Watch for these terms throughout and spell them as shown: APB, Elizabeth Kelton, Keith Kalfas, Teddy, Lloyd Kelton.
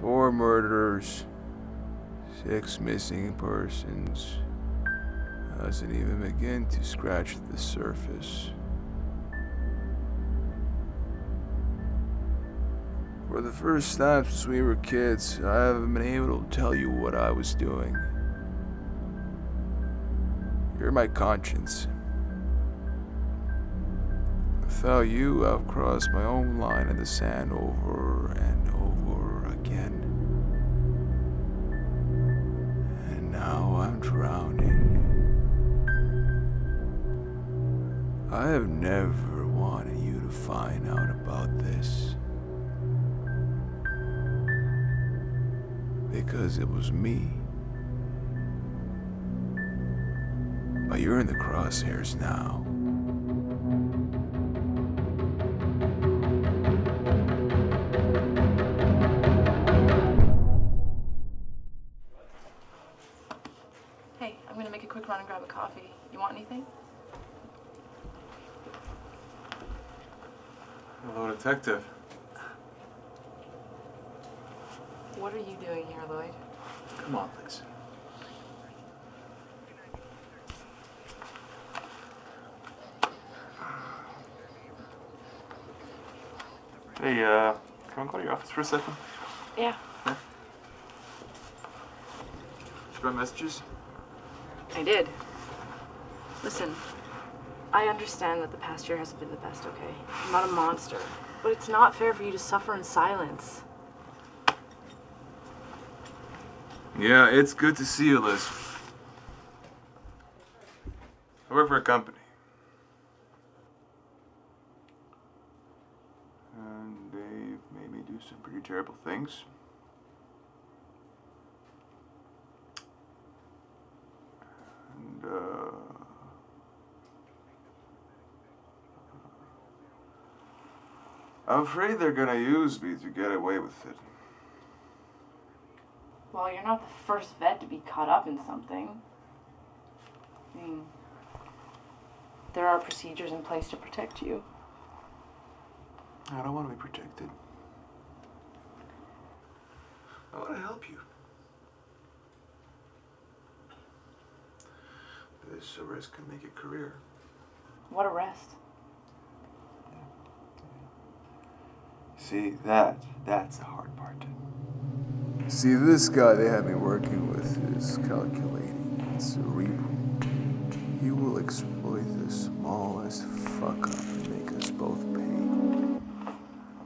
4 murders, 6 missing persons. Doesn't even begin to scratch the surface. For the first time since we were kids, I haven't been able to tell you what I was doing. You're my conscience. Without you, I've crossed my own line in the sand over and over again. And now I'm drowning. I have never wanted you to find out about this. Because it was me. But you're in the crosshairs now. Hey, I'm gonna make a quick run and grab a coffee. You want anything? Hello, Detective. What are you doing here, Lloyd? Come on, please. Hey, can I go to your office for a second? Yeah. Yeah. Should I messages? I did. Listen, I understand that the past year hasn't been the best, okay? I'm not a monster, but it's not fair for you to suffer in silence. Yeah, it's good to see you, Liz. I work for a company. And they've made me do some pretty terrible things. And, I'm afraid they're gonna use me to get away with it. Well, you're not the first vet to be caught up in something. I mean, there are procedures in place to protect you. I don't want to be protected. I want to help you. This arrest could make a career. What arrest? See, that's the hard part. See, this guy they had me working with is calculating and cerebral. He will exploit the smallest fuck-up and make us both pay.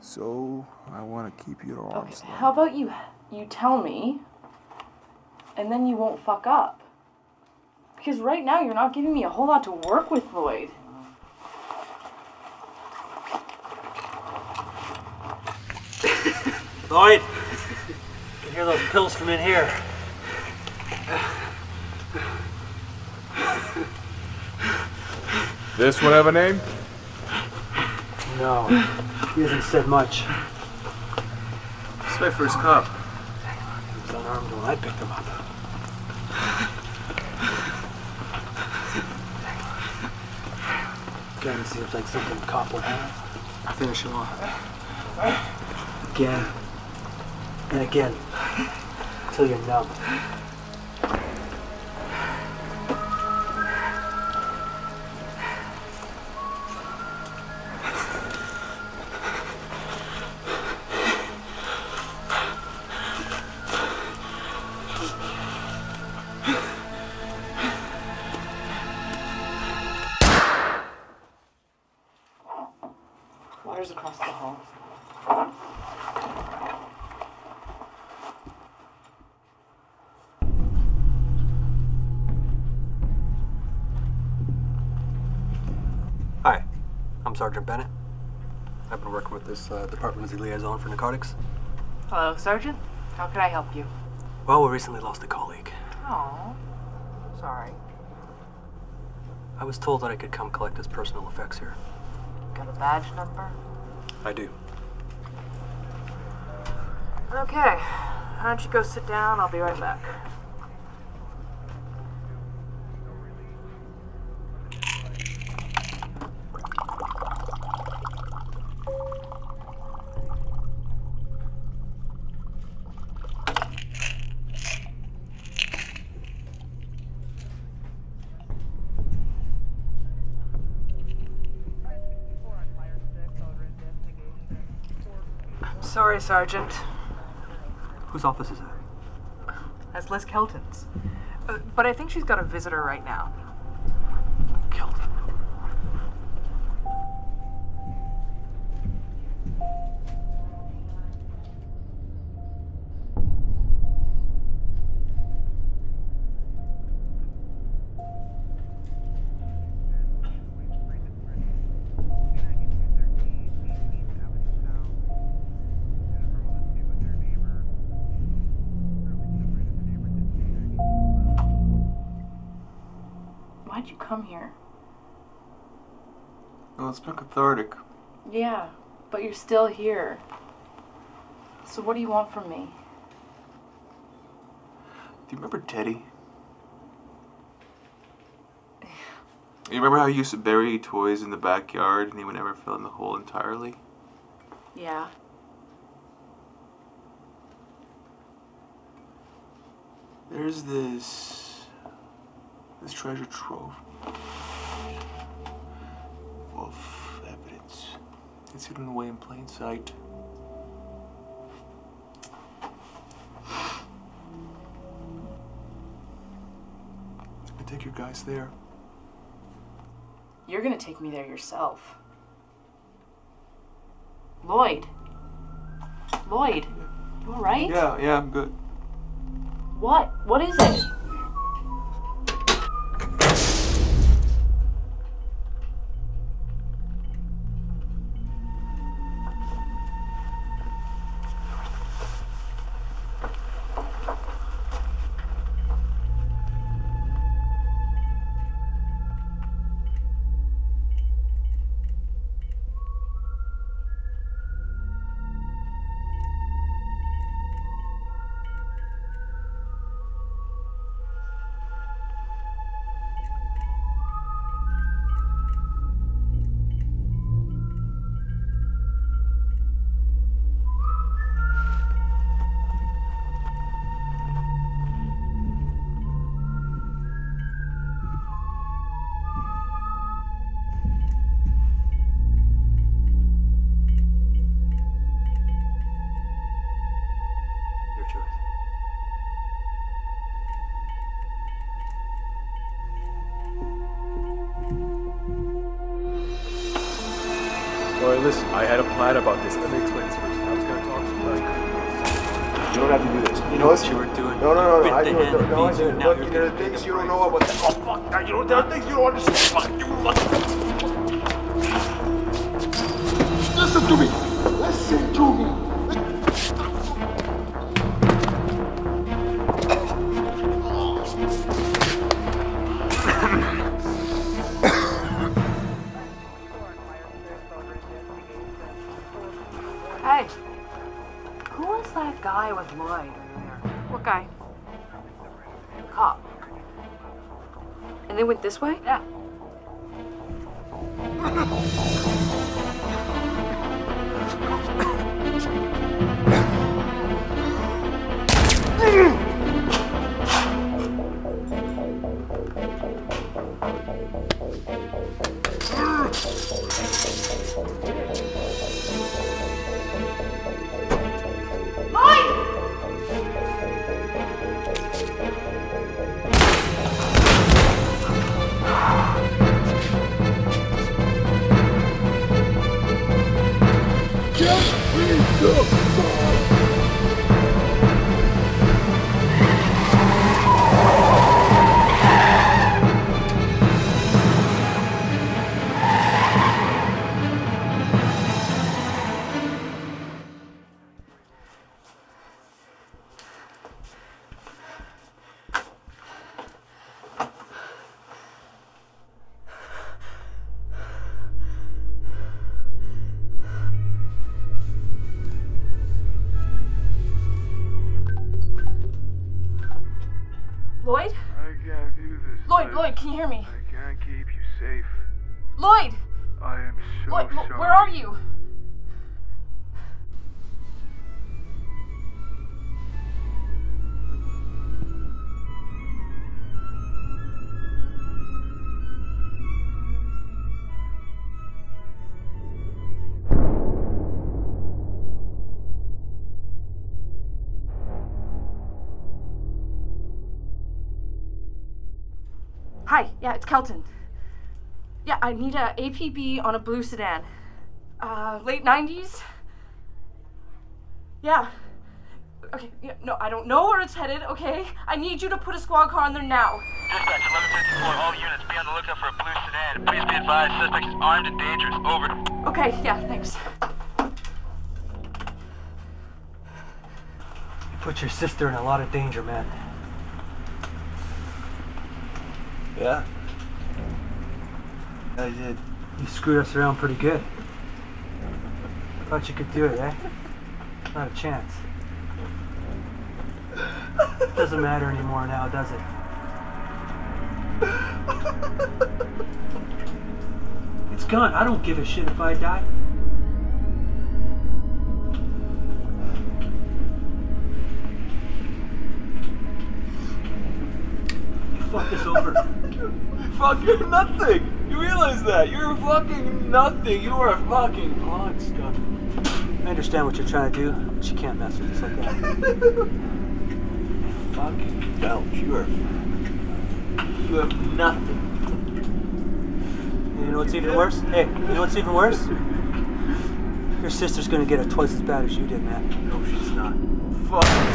So, I want to keep you to arm's length. How about you tell me, and then you won't fuck up? Because right now you're not giving me a whole lot to work with, Lloyd. Lloyd! Hear those pills from in here. This one have a name? No, he hasn't said much. This is my first cop. He was unarmed when I picked him up. Again, it seems like something a cop would have. Finish him off. Again. And again, till you're numb. Water's across the hall. Sergeant Bennett. I've been working with this department as a liaison for narcotics. Hello, Sergeant. How can I help you? Well, we recently lost a colleague. Oh, sorry. I was told that I could come collect his personal effects here. Got a badge number? I do. Okay. Why don't you go sit down? I'll be right back. Sorry, Sergeant. Whose office is that? That's Les Kelton's. But I think she's got a visitor right now. Kelton. Why'd you come here? Well, it's been cathartic. Yeah, but you're still here. So what do you want from me? Do you remember Teddy? Yeah. You remember how he used to bury toys in the backyard and he would never fill in the hole entirely? Yeah. There's this treasure trove of evidence. It's hidden away in plain sight. I take your guys there. You're gonna take me there yourself. Lloyd. Lloyd, yeah. You alright? Yeah, I'm good. What? What is it? Alright, listen, I had a plan about this. Let me explain this first. I was gonna talk to you guys. You don't have to do this. You know what you were doing? No, I do it. Look, there are things you don't know about. Oh, fuck that. There are things you don't understand. Fuck you, fuck. Listen to me. Hey, who was that guy with Lloyd earlier? What guy? The cop. And they went this way? Yeah. Lloyd? I can't do this. Lloyd, can you hear me? I can't keep you safe. Lloyd! I am so Lloyd, sorry. Where are you? Hi, yeah, it's Kelton. Yeah, I need a APB on a blue sedan. Late 90s? Yeah. Okay, yeah, no, I don't know where it's headed, okay? I need you to put a squad car on there now. Dispatch 1154, all units be on the lookout for a blue sedan. Please be advised, suspect is armed and dangerous. Over. Okay, yeah, thanks. You put your sister in a lot of danger, man. Yeah? I did. You screwed us around pretty good. Thought you could do it, eh? Not a chance. Doesn't matter anymore now, does it? It's gone. I don't give a shit if I die. You fucked us over. Fuck, you're nothing! You realize that? You're fucking nothing. You are a fucking punk scuff. I understand what you're trying to do, but you can't mess with us like that. Fucking belch, you have nothing. And you know what's even worse? Hey, you know what's even worse? Your sister's gonna get it twice as bad as you did, man. No, she's not. Fuck.